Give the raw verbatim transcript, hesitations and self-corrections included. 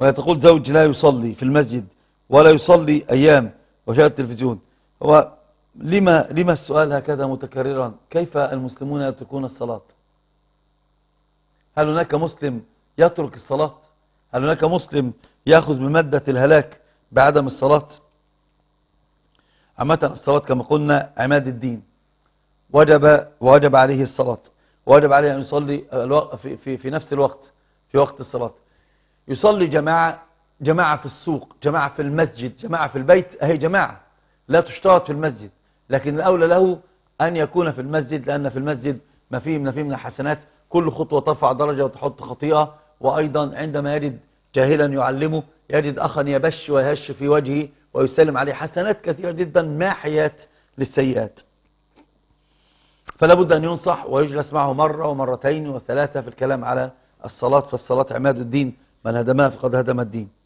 وهي تقول زوجي لا يصلي في المسجد ولا يصلي أيام وشاهد التلفزيون. هو لما لما السؤال هكذا متكررا؟ كيف المسلمون يتركون الصلاة؟ هل هناك مسلم يترك الصلاة؟ هل هناك مسلم يأخذ بمادة الهلاك بعدم الصلاة؟ عامة الصلاة كما قلنا عماد الدين، وجب وجب عليه الصلاة، وجب عليه أن يصلي في, في, في نفس الوقت، في وقت الصلاة. يصلي جماعة جماعة في السوق، جماعة في المسجد، جماعة في البيت، أهي جماعة لا تشترط في المسجد، لكن الأولى له أن يكون في المسجد، لأن في المسجد ما فيه ما فيه من الحسنات، كل خطوة ترفع درجة وتحط خطيئة، وأيضا عندما يجد جاهلا يعلمه، يجد أخا يبش ويهش في وجهه ويسلم عليه، حسنات كثيرة جدا ماحية للسيئات. فلا بد أن ينصح ويجلس معه مرة ومرتين وثلاثة في الكلام على الصلاة، فالصلاة عماد الدين، من هدمها فقد هدم الدين.